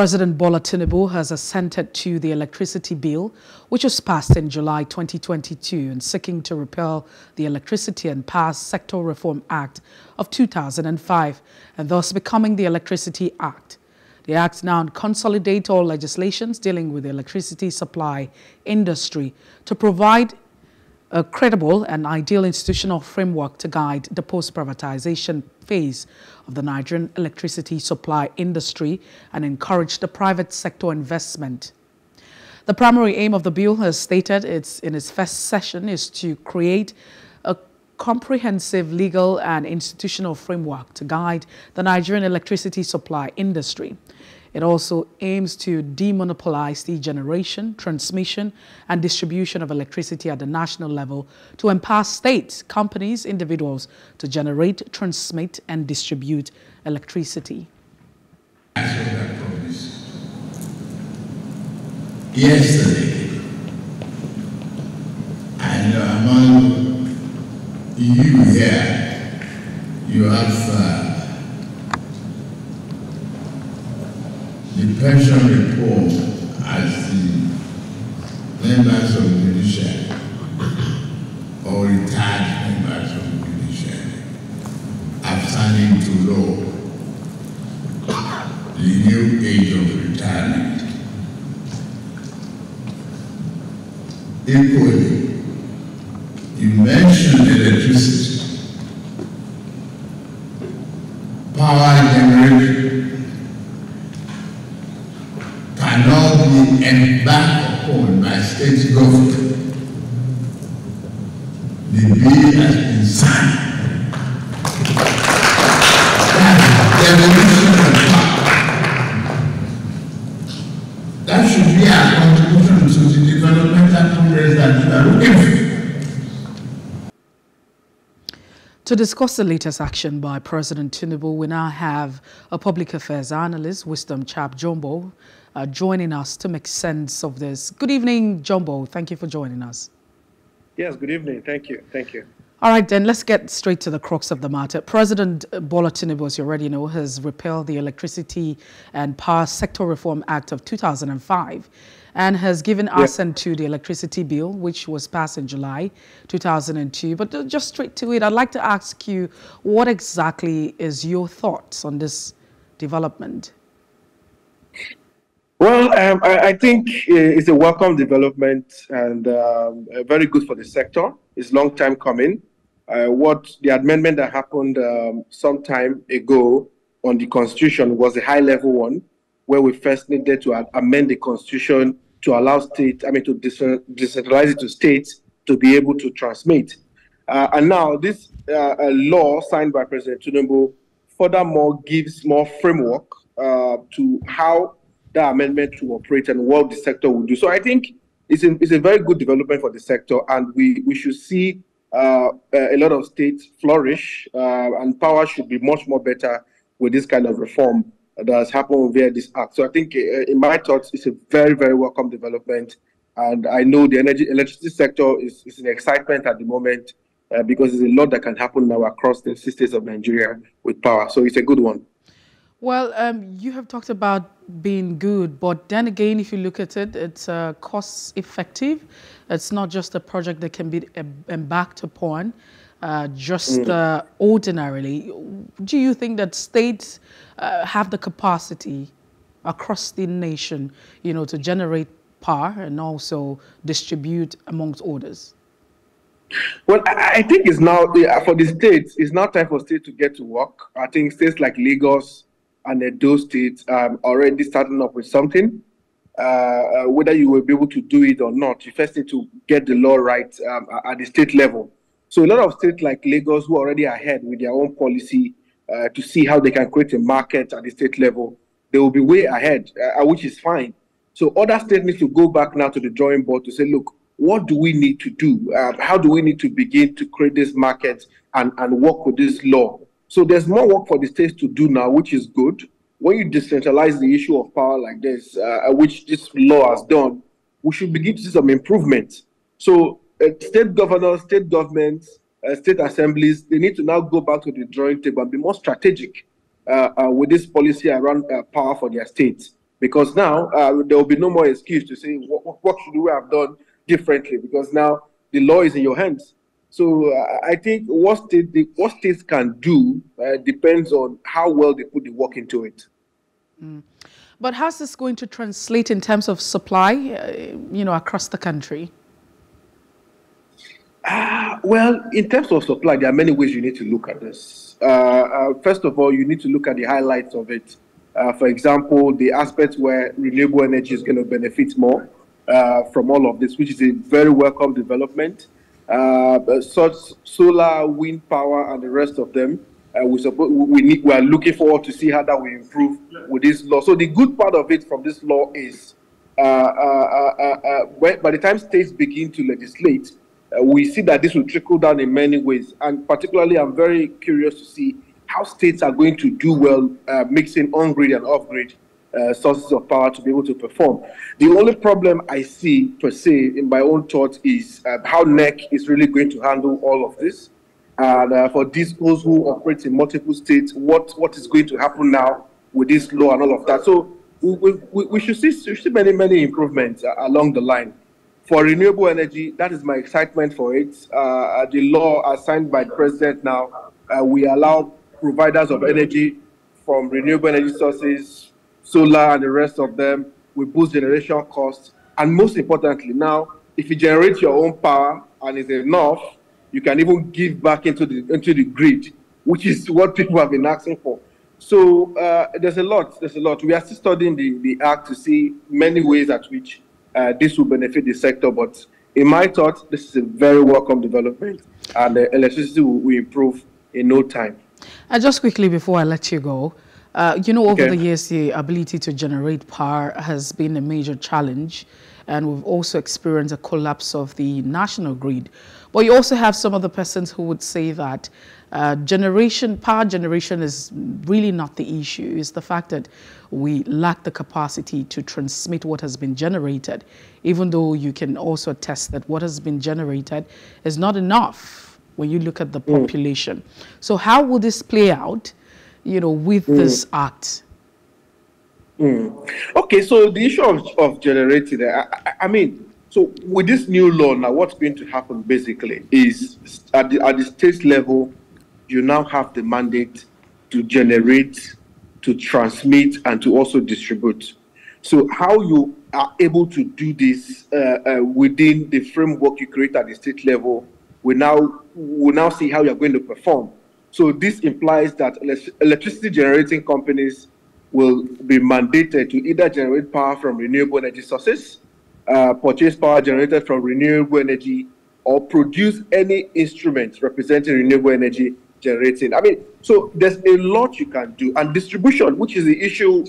President Bola Tinubu has assented to the electricity bill, which was passed in July 2022 and seeking to repeal the Electricity and Power Sector Reform Act of 2005 and thus becoming the Electricity Act. The Act now consolidates all legislations dealing with the electricity supply industry to provide a credible and ideal institutional framework to guide the post-privatization phase of the Nigerian electricity supply industry and encourage the private sector investment. The primary aim of the bill, as stated in its first session, is to create a comprehensive legal and institutional framework to guide the Nigerian electricity supply industry. It also aims to demonopolize the generation, transmission, and distribution of electricity at the national level to empower states, companies, individuals to generate, transmit, and distribute electricity. Yesterday, and among you here, you have the pension report as the members of the judiciary or retired members of the judiciary abstaining to law, the new age of retirement. Equally, you mentioned electricity, power generation, cannot be embarked upon by state government. The bill has been signed. That should be our contribution to the developmental progress that we are looking for. To discuss the latest action by President Tinubu, we now have a public affairs analyst, Wisdom Chapa Jumbo, joining us to make sense of this. Good evening, Jumbo. Thank you for joining us. Yes, good evening. Thank you. Thank you. All right, then, let's get straight to the crux of the matter. President Bola Tinubu, as you already know, has repealed the Electricity and Power Sector Reform Act of 2005 and has given assent to the electricity bill, which was passed in July 2002. But just straight to it, I'd like to ask you, what exactly is your thoughts on this development? Well, I think it's a welcome development and very good for the sector. It's a long time coming. The amendment that happened some time ago on the Constitution was a high-level one, where we first needed to amend the Constitution to allow states, to decentralize it to states to be able to transmit. And now this law signed by President Tinubu furthermore gives more framework to how that amendment to operate and what the sector will do. So I think it's a very good development for the sector, and we should see a lot of states flourish, and power should be much more better with this kind of reform that has happened via this act. So I think, in my thoughts, it's a very, very welcome development. And I know the electricity sector is in excitement at the moment because there's a lot that can happen now across the states of Nigeria with power. So it's a good one. Well, you have talked about being good, but then again, if you look at it, it's cost-effective. It's not just a project that can be embarked upon ordinarily. Do you think that states have the capacity across the nation, to generate power and also distribute amongst others? Well, I think it's now, for the states, it's now time for states to get to work. I think states like Lagos and those states already starting up with something. Whether you will be able to do it or not, you first need to get the law right at the state level. So a lot of states like Lagos who already are ahead with their own policy to see how they can create a market at the state level, they will be way ahead, which is fine. So other states need to go back now to the drawing board to say, look, what do we need to do? How do we need to begin to create this market and work with this law? So there's more work for the states to do now, which is good. When you decentralize the issue of power like this, which this law has done, we should begin to see some improvement. So state governors, state governments, state assemblies, they need to now go back to the drawing table and be more strategic with this policy around power for their states. Because now there will be no more excuse to say, what should we have done differently? Because now the law is in your hands. So I think what states can do depends on how well they put the work into it. Mm. But how's this going to translate in terms of supply, you know, across the country? Well, in terms of supply, there are many ways you need to look at this. First of all, you need to look at the highlights of it. For example, the aspects where renewable energy is going to benefit more from all of this, which is a very welcome development. Such solar, wind power, and the rest of them, we are looking forward to see how that will improve with this law. So the good part of it from this law is by the time states begin to legislate, we see that this will trickle down in many ways. And particularly, I'm very curious to see how states are going to do well mixing on-grid and off-grid sources of power to be able to perform. The only problem I see, per se, in my own thought is how NEC is really going to handle all of this. And for DISCOs who operate in multiple states, what is going to happen now with this law and all of that? So we should see many, many improvements along the line. For renewable energy, that is my excitement for it. The law as signed by the president now, we allow providers of energy from renewable energy sources, solar and the rest of them, we boost generation costs. And most importantly now, if you generate your own power and it's enough, you can even give back into the grid, which is what people have been asking for. So there's a lot. We are still studying the act to see many ways at which this will benefit the sector, but in my thoughts, this is a very welcome development, and electricity will improve in no time. And just quickly before I let you go, you know, over the years, the ability to generate power has been a major challenge, and we've also experienced a collapse of the national grid. But you also have some other persons who would say that power generation is really not the issue. It's the fact that we lack the capacity to transmit what has been generated, even though you can also attest that what has been generated is not enough when you look at the population. So how will this play out, you know, with this act? Okay, so the issue of generating, I mean, so with this new law now, what's going to happen basically is at the state level, you now have the mandate to generate, to transmit, and to also distribute. So how you are able to do this within the framework you create at the state level, we now see how you're going to perform. So this implies that electricity generating companies will be mandated to either generate power from renewable energy sources, purchase power generated from renewable energy, or produce any instrument representing renewable energy generating. I mean, so there's a lot you can do. And distribution, which is the issue,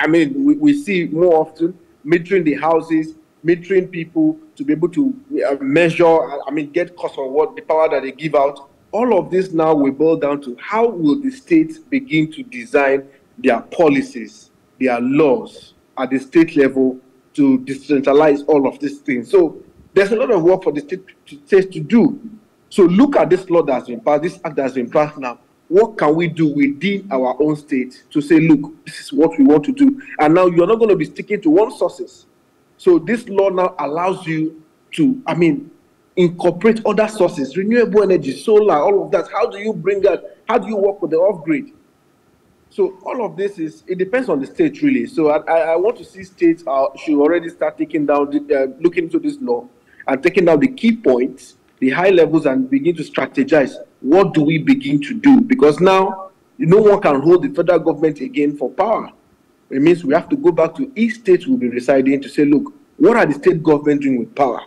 I mean, we see more often, metering the houses, metering people to be able to measure, I mean, get cost on what the power that they give out. All of this now will boil down to how will the states begin to design their policies, their laws at the state level to decentralize all of these things. So there's a lot of work for the states to do. So look at this law that's been passed, this act that's been passed now. What can we do within our own state to say, look, this is what we want to do? And now you're not going to be sticking to one sources. So this law now allows you to, I mean, incorporate other sources, renewable energy, solar, all of that. How do you bring that? How do you work with the off-grid? So all of this is, it depends on the state really. So I want to see states should already start taking down, looking into this law and taking down the key points, the high levels, and begin to strategize. What do we begin to do? Because now no one can hold the federal government again for power. It means we have to go back to each state will be residing to say, look, what are the state government doing with power?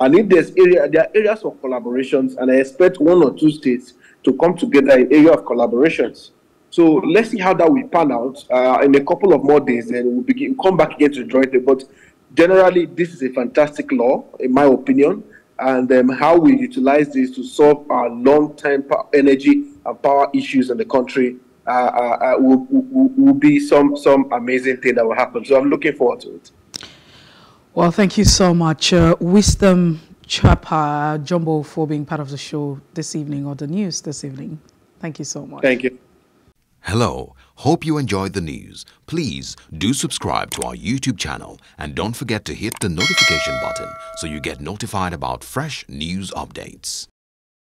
And if there are areas of collaborations, and I expect one or two states to come together in area of collaborations. So let's see how that will pan out in a couple of more days, and we'll come back again to join it. But generally, this is a fantastic law, in my opinion, and how we utilize this to solve our long-term energy and power issues in the country will be some amazing thing that will happen. So I'm looking forward to it. Well, thank you so much, Wisdom Chapa Jumbo, for being part of the show this evening, or the news this evening. Thank you so much. Thank you. Hello, hope you enjoyed the news. Please do subscribe to our YouTube channel and don't forget to hit the notification button so you get notified about fresh news updates.